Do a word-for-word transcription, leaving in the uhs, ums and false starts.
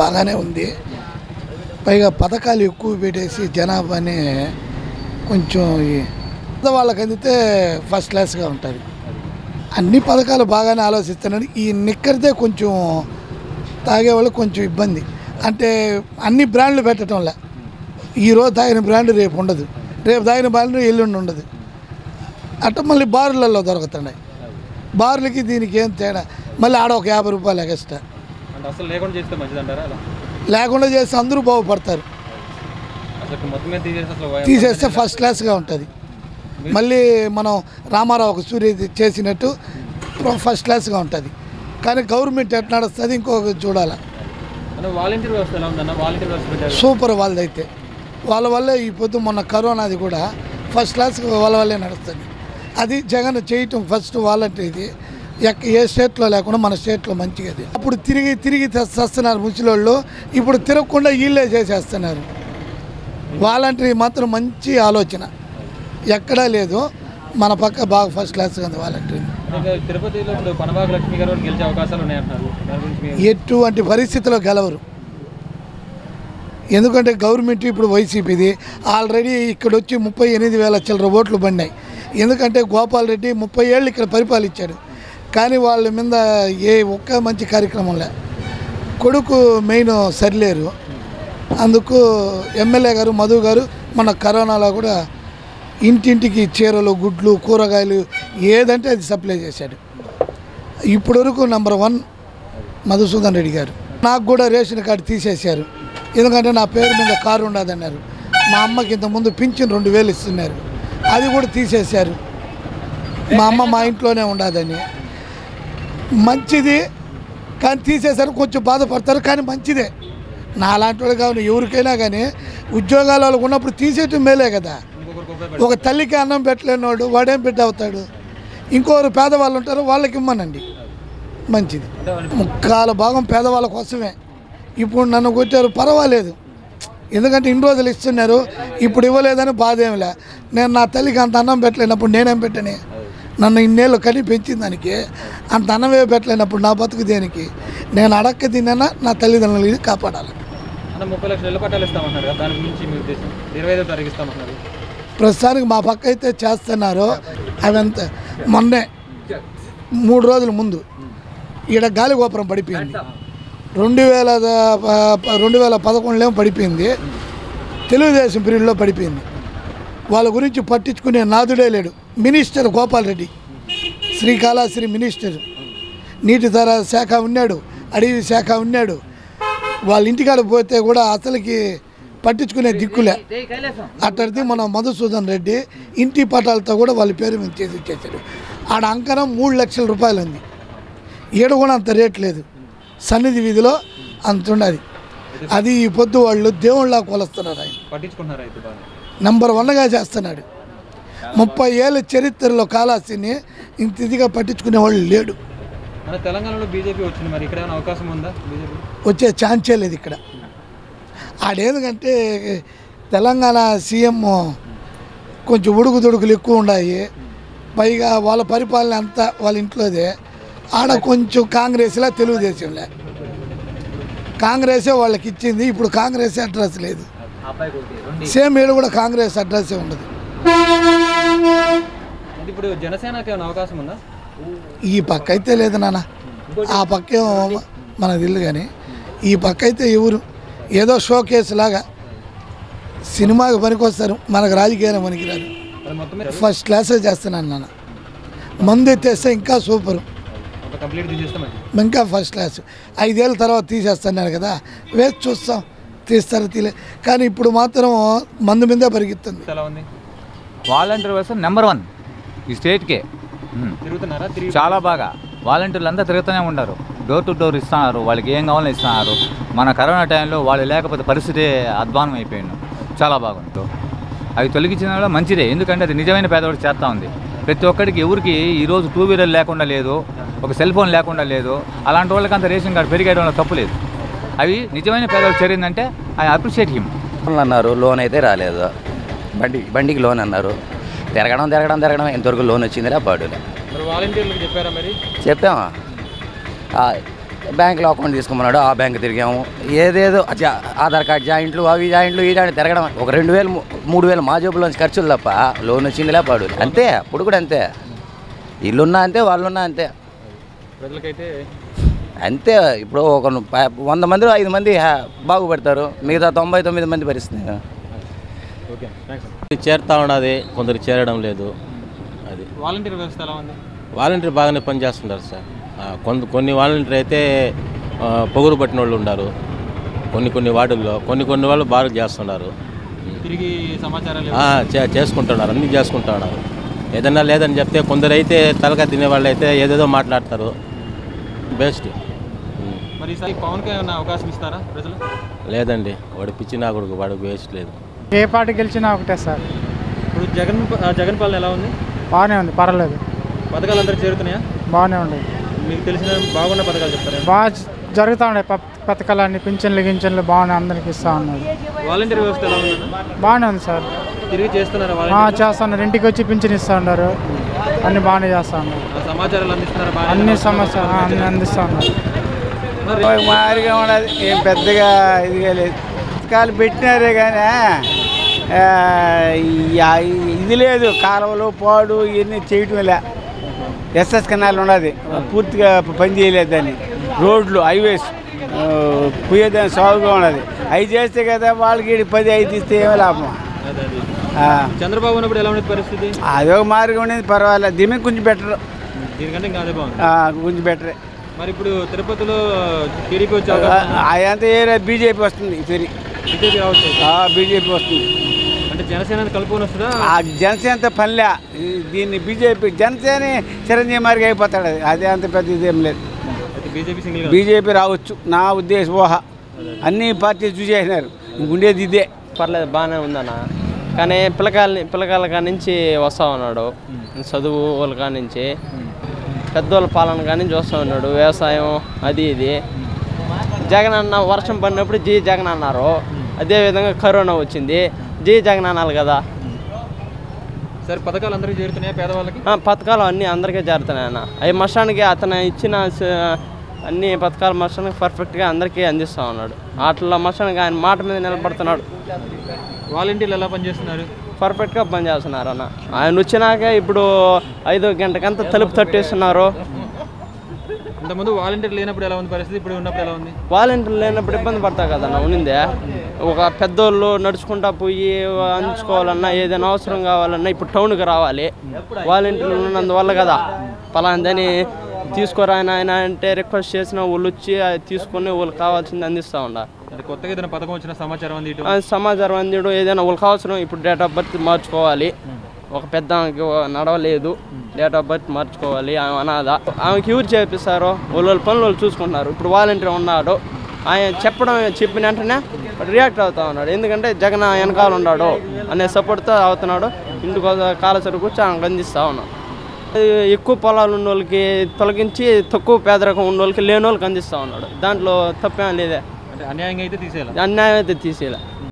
బాగానే ఉంది. పైగా పథకాలు ఎక్కువ పెట్టేసి జనాభాని కొంచెం వాళ్ళకి అందితే ఫస్ట్ క్లాస్గా ఉంటుంది. అన్ని పథకాలు బాగానే ఆలోచిస్తున్నాడు. ఈ నిక్కర్దే కొంచెం తాగేవాళ్ళు కొంచెం ఇబ్బంది. అంటే అన్ని బ్రాండ్లు పెట్టడంలా ఈరోజు తాగిన బ్రాండ్ రేపు ఉండదు, రేపు తాగిన బ్రాండ్ ఎల్లుండి ఉండదు. అట్ట మళ్ళీ బార్లలో దొరుకుతున్నాయి. బార్లకి దీనికి ఏం తేడా? మళ్ళీ ఆడ ఒక యాభై రూపాయలు ఎక్స్ట్రా. లేకుండా చేస్తే అందరూ బాగుపడతారు. తీసేస్తే ఫస్ట్ క్లాస్గా ఉంటుంది. మళ్ళీ మనం రామారావు ఒక సూర్య చేసినట్టు ఫస్ట్ క్లాస్గా ఉంటుంది. కానీ గవర్నమెంట్ ఎట్లా నడుస్తుంది ఇంకొక చూడాలి. సూపర్ వాళ్ళదైతే వాళ్ళ వల్లే ఈ పొద్దు మొన్న కరోనాది కూడా ఫస్ట్ క్లాస్కి వాళ్ళ వల్లే నడుస్తుంది. అది జగన్ చేయటం ఫస్ట్ వాలంటీర్ది ఎక్క ఏ స్టేట్లో లేకుండా మన స్టేట్లో మంచిగా. అప్పుడు తిరిగి తిరిగి తెస్తున్నారు ముసలోళ్ళు, ఇప్పుడు తిరగకుండా వీళ్ళే చేసేస్తున్నారు. వాలంటీర్ మాత్రం మంచి ఆలోచన ఎక్కడా లేదు. మన పక్క బాగా ఫస్ట్ క్లాస్గా ఉంది వాలంటీర్. తిరుపతిలో గెలిచే అవకాశాలు ఉన్నాయంటున్నారు. ఎటువంటి పరిస్థితిలో గెలవరు. ఎందుకంటే గవర్నమెంట్ ఇప్పుడు వైసీపీది ఆల్రెడీ ఇక్కడ వచ్చి ముప్పై ఎనిమిది వేల చిల్లర ఓట్లు పడినాయి. ఎందుకంటే గోపాల్ రెడ్డి ముప్పై ఏళ్ళు ఇక్కడ పరిపాలించాడు. కానీ వాళ్ళ మీద ఏ ఒక్క మంచి కార్యక్రమం లే. కొడుకు మెయిన్ సరిలేరు. అందుకు ఎమ్మెల్యే గారు మధు గారు మన కరోనాలో కూడా ఇంటింటికి చీరలు, గుడ్లు, కూరగాయలు ఏదంటే అది సప్లై చేశాడు. ఇప్పటి వరకు నెంబర్ వన్ మధుసూదన్ రెడ్డి గారు. నాకు కూడా రేషన్ కార్డు తీసేశారు. ఎందుకంటే నా పేరు మీద కారు ఉండదన్నారు. మా అమ్మకి ఇంతకుముందు పింఛన్ రెండు వేలు ఇస్తున్నారు, అది కూడా తీసేశారు. మా అమ్మ మా ఇంట్లోనే ఉండదని మంచిది. కానీ తీసేశారు, కొంచెం బాధపడతారు. కానీ మంచిదే. నా అలాంటి వాళ్ళు కానీ ఎవరికైనా కానీ ఉద్యోగాల వాళ్ళకు ఉన్నప్పుడు తీసేయటం మేలే కదా. ఒక తల్లికి అన్నం పెట్టలేని వాడు వాడేం బిడ్డ అవుతాడు? ఇంకొకరు పేదవాళ్ళు ఉంటారు, వాళ్ళకి ఇమ్మనండి, మంచిది. ముక్కాల భాగం పేదవాళ్ళ కోసమే. ఇప్పుడు నన్ను కొట్టారు పర్వాలేదు, ఎందుకంటే ఇన్ని రోజులు ఇస్తున్నారు. ఇప్పుడు ఇవ్వలేదని బాధ ఏమి లే. నేను నా తల్లికి అంత అన్నం పెట్టలేనప్పుడు నేనేం పెట్టని? నన్ను ఇన్నేళ్ళు కని పెంచింది దానికి అంత అన్నమే పెట్టలేనప్పుడు నా బతుకు దేనికి? నేను అడక్క తిన్నా నా తల్లిదండ్రులని కాపాడాలి. ప్రస్తుతానికి మా పక్క అయితే చేస్తున్నారు అవంతా. మొన్నే మూడు రోజుల ముందు ఈడ గాలి గోపురం పడిపోయింది. రెండు వేల రెండు వేల పదకొండులో పడిపోయింది, తెలుగుదేశం పీరియడ్లో పడిపోయింది. వాళ్ళ గురించి పట్టించుకునే నాదుడే లేడు. మినిస్టర్ గోపాల్ రెడ్డి శ్రీకాళహస్తి మినిస్టర్, నీటితర శాఖ ఉన్నాడు, అడవి శాఖ ఉన్నాడు. వాళ్ళ ఇంటికాడ పోతే కూడా అసలుకి పట్టించుకునే దిక్కులే. అట్టడితే మన మధుసూదన్ రెడ్డి ఇంటి పటాలతో కూడా వాళ్ళ పేరు మీద చేసి ఇచ్చేసాడు. ఆడ అంకనం మూడు లక్షల రూపాయలు ఉంది. ఏడు కూడా అంత రేట్ లేదు. సన్నిధి వీధిలో అంత ఉన్నది. అది ఈ పొద్దు వాళ్ళు దేవుళ్ళ కొలుస్తున్నారు. ఆయన పట్టించుకున్నారు, నెంబర్ వన్గా చేస్తున్నాడు. ముప్పై ఏళ్ళ చరిత్రలో కాళాస్తిని ఇంత ఇదిగా పట్టించుకునేవాళ్ళు లేడు. తెలంగాణలో బీజేపీ వచ్చింది, మరి ఇక్కడ ఏమైనా అవకాశం ఉందా? వచ్చే ఛాన్సే లేదు ఇక్కడ. ఆడేందుకంటే తెలంగాణ సీఎం కొంచెం ఉడుకు దొడుకులు ఎక్కువ ఉన్నాయి. పైగా వాళ్ళ పరిపాలన అంతా వాళ్ళ ఇంట్లోదే. ఆడ కొంచెం కాంగ్రెస్లా తెలుగుదేశంలా. కాంగ్రెసే వాళ్ళకి ఇచ్చింది. ఇప్పుడు కాంగ్రెసే అడ్రస్ లేదు. సేమ్ ఏడు కూడా కాంగ్రెస్ అడ్రస్సే ఉండదు. ఇప్పుడు జనసేనకి ఏమైనా అవకాశం ఉందా? ఈ పక్క అయితే లేదు నాన్న. ఆ పక్కే మన ఇల్లు. కానీ ఈ పక్క అయితే ఎవరు ఏదో షో కేసు లాగా సినిమాకి పనికొస్తారు, మనకు రాజకీయాన్ని పనికిరారు. ఫస్ట్ క్లాసే చేస్తున్నాను నాన్న. మందు ఎత్తేస్తే ఇంకా సూపరు, ఇంకా ఫస్ట్ క్లాస్. ఐదేళ్ళ తర్వాత తీసేస్తున్నాను కదా, వేసి చూస్తాం తీస్తారు తీలే. కానీ ఇప్పుడు మాత్రం మందు మీదే పరిగెత్తుంది. వాలంటీర్ వ్యవస్థ నెంబర్ వన్ ఈ స్టేట్కే. చాలా బాగా వాలంటీర్లు అంతా తిరుగుతూనే ఉంటారు, డోర్ టు డోర్ ఇస్తున్నారు, వాళ్ళకి ఏం కావాలని ఇస్తున్నారు. మన కరోనా టైంలో వాళ్ళు లేకపోతే పరిస్థితి అధ్వానం అయిపోయింది. చాలా బాగుంటుంది. అవి తొలగించిన వల్ల మంచిదే, ఎందుకంటే అది నిజమైన పేదవాడు చేస్తూ ఉంది. ప్రతి ఒక్కరికి ఎవరికి ఈరోజు టూ వీలర్ లేకుండా లేదు, ఒక సెల్ ఫోన్ లేకుండా లేదు. అలాంటి వాళ్ళకి అంత రేషన్ కార్డు పెరిగేయడం వల్ల తప్పు లేదు. అవి నిజమైన పేదవాడు చేరిందంటే ఐ అప్రిషియేట్ హిమ్ అన్నారు. లోన్ అయితే రాలేదు, బండి బండికి లోన్ అన్నారు. తిరగడం తిరగడం తిరగడం ఎంతవరకు లోన్ వచ్చిందిరా పాడులే. చెప్పామా బ్యాంక్ లో అకౌంట్ తీసుకున్నాడు, ఆ బ్యాంక్ తిరిగాము, ఏదేదో ఆధార్ కార్డ్ జాయింట్లు అవి జాయింట్లు ఈ జాయింట్ తిరగడం, ఒక రెండు వేలు మూడు వేలు మా జోబులో నుంచి ఖర్చులు తప్ప లోన్ వచ్చింది లే పాడు అంతే. అప్పుడు కూడా అంతే, ఇల్లున్నా అంతే, వాళ్ళున్నా అంతే, ప్రజలకైతే అంతే. ఇప్పుడు ఒక వంద మందిలో ఐదు మంది బాగుపడతారు, మిగతా తొంభై తొమ్మిది మంది పరిస్థితి. చేరుతా ఉన్నది, కొందరు చేరడం లేదు. అది వాలంటీర్ వ్యవస్థ ఎలా ఉంది? వాలంటీర్ బాగానే పనిచేస్తుంటారు సార్. కొంత కొన్ని వాలంటీర్ అయితే పొగురు పట్టిన వాళ్ళు ఉన్నారు, కొన్ని కొన్ని వార్డుల్లో కొన్ని కొన్ని వాళ్ళు బాగా చేస్తున్నారు, తిరిగి సమాచారాలు చేసుకుంటున్నారు, అన్నీ చేసుకుంటున్నారు. ఏదన్నా లేదని చెప్తే కొందరు అయితే తలక తినే వాళ్ళు అయితే ఏదేదో మాట్లాడతారు. బెస్ట్. మరి పవన్కి ఏమైనా అవకాశం ఇస్తారా ప్రజలు? లేదండి, వాడు పిచ్చి నా కొడుకు, వాడికి వేస్ట్ లేదు. ఏ పార్టీ గెలిచినా ఒకటే సార్. ఇప్పుడు జగన్ జగన్ పాలన ఎలా ఉంది? బాగానే ఉంది, పర్వాలేదు. పథకాలు అందరూ చేరుతున్నాయా? బాగానే ఉన్నాయి. మీకు తెలిసిన బాగున్న పథకాలు చెప్తారా? బాగా జరుగుతూ ఉన్నాయి పథకాలు అన్ని, పింఛన్లు గింఛన్లు బాగానే అందరికి ఇస్తూ ఉన్నాయి. వాలంటీర్ వ్యవస్థ ఎలా ఉంది? బాగానే ఉంది సార్. తిరిగి చేస్తున్నారు, చేస్తున్నారు, ఇంటికి వచ్చి పింఛన్ ఇస్తూ ఉన్నారు, అన్ని బాగానే చేస్తూ ఉన్నారు. సమాచారాలు అందిస్తున్నారు, అన్ని సమాచారం అన్ని అందిస్తూ ఉన్నారు. మారిగా ఉండదు, ఏం పెద్దగా ఇదిగా లేదు. పథకాలు పెట్టినారే కానీ ఇది లేదు, కాలువలు పాడు ఇవన్నీ చేయటం లే. ఎస్ఎస్ కెనాల్ ఉన్నది, పూర్తిగా పని చేయలేదు. దాన్ని రోడ్లు హైవేస్ పోయేదాన్ని సాగుగా ఉన్నది. అవి చేస్తే కదా వాళ్ళకి పది అవి తీస్తే ఏమో లాభం. చంద్రబాబు ఉన్నప్పుడు ఎలా ఉండేది పరిస్థితి? అదే ఒక మార్గం ఉండేది, పర్వాలేదు. దీని మీద కొంచెం బెటర్, దీనికంటే కొంచెం బెటరే. మరి ఇప్పుడు తిరుపతిలో టీడీపీ వచ్చారు, అదంతా ఏరియా బీజేపీ వస్తుంది. తిరిగి బీజేపీ బీజేపీ వస్తుంది అంటే జనసేన కలుపుకొని వస్తుందా? ఆ జనసేనతో పనిలే, దీన్ని బీజేపీ జనసేన చిరంజీవి మారికి అయిపోతాడు. అది అదే అంత పెద్ద ఇదేం లేదు. బీజేపీ రావచ్చు నా ఉద్దేశం. ఊహ అన్ని పార్టీలు చూసేసినారు, ఉండేది ఇదే. పర్లేదు, బాగానే ఉందన్న. కానీ పిల్లకాయలని పిల్లకాయల కాడి నుంచి వస్తూ ఉన్నాడు, చదువు వాళ్ళ కాడి నుంచి, పెద్దోళ్ళ పాలన కాడి నుంచి వస్తూ ఉన్నాడు, వ్యవసాయం అది ఇది. జగన్ అన్న వర్షం పడినప్పుడు జీ జగన్ అన్నారు, అదేవిధంగా కరోనా వచ్చింది జీ జగన్ అన్నారు కదా సార్. పథకాలు అందరికీ చేరుతున్నాయి, పేదవాళ్ళకి పథకాలు అన్నీ అందరికీ చేరుతున్నాయి అన్న. అవి మస్టానికి అతను ఇచ్చిన అన్ని పథకాలు మస్టానికి పర్ఫెక్ట్గా అందరికీ అందిస్తూ ఉన్నాడు. వాటిలో మస్టానికి ఆయన మాట మీద నిలబడుతున్నాడు. వాలంటీర్లు ఎలా పనిచేస్తున్నారు? పర్ఫెక్ట్గా పనిచేస్తున్నారు అన్న. ఆయన వచ్చినాక ఇప్పుడు ఐదో గంటకంతా తలుపు తట్టేస్తున్నారు. అంతకుముందు వాలంటీర్ లేనప్పుడు ఎలా ఉంది పరిస్థితి, ఇప్పుడు ఉన్నప్పుడు ఎలా ఉంది? వాలంటీర్ లేనప్పుడు ఇబ్బంది పడతాయి కదన్నా, ఉన్నిందే. ఒక పెద్దోళ్ళు నడుచుకుంటా పోయి అందించుకోవాలన్నా, ఏదైనా అవసరం కావాలన్నా ఇప్పుడు టౌన్కి రావాలి. వాలంటీర్లు ఉన్నందువల్ల కదా పలాందని తీసుకోరా ఆయన అంటే రిక్వెస్ట్ చేసిన వాళ్ళు వచ్చి తీసుకొని వాళ్ళకి కావాల్సింది అందిస్తూ ఉండాలి. కొత్తగా ఏదైనా పథకం వచ్చిన సమాచారం అంది సమాచారం అందించడం, ఏదైనా వాళ్ళకి అవసరం. ఇప్పుడు డేట్ ఆఫ్ బర్త్ మార్చుకోవాలి, ఒక పెద్ద ఆమెకి నడవలేదు, డేట్ ఆఫ్ బర్త్ మార్చుకోవాలి, ఆమె అనాథ, ఆమెకి ఎవరు చేపిస్తారో వాళ్ళ పనులు వాళ్ళు చూసుకుంటున్నారు. ఇప్పుడు వాలంటీర్ ఉన్నాడు, ఆయన చెప్పడం చెప్పిన వెంటనే రియాక్ట్ అవుతూ ఉన్నాడు. ఎందుకంటే జగన్ వెనకాల ఉన్నాడు అనే సపోర్ట్తో అవుతున్నాడు. ఇందుకో కాలసరి కూర్చో ఆమెకు అందిస్తూ ఉన్నాడు. ఎక్కువ పొలాలు ఉన్న వాళ్ళకి తొలగించి తక్కువ పేదరికం ఉన్న వాళ్ళకి, లేని వాళ్ళకి అందిస్తూ ఉన్నాడు. దాంట్లో తప్పేం లేదే, అన్యాయం అయితే తీసేయాలి, అన్యాయం అయితే తీసేయాలి.